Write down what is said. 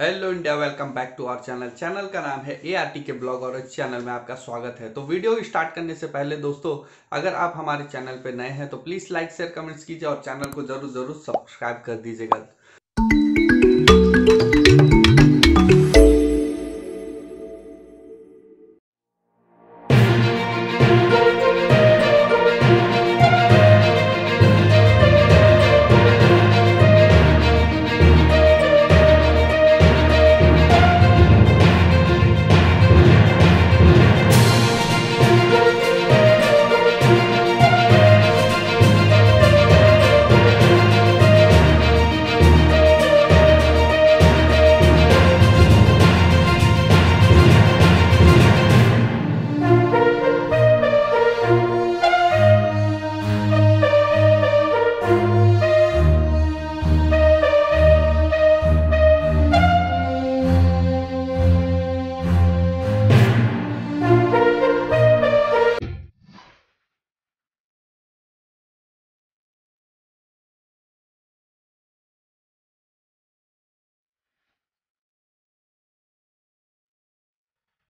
Hello India, welcome back to our channel का नाम है ART के ब्लॉग और इस चैनल में आपका स्वागत है। तो वीडियो स्टार्ट करने से पहले दोस्तों, अगर आप हमारे चैनल पर नए हैं तो प्लीज़ लाइक शेयर कमेंट्स कीजिए और चैनल को ज़रूर सब्सक्राइब कर दीजिएगा।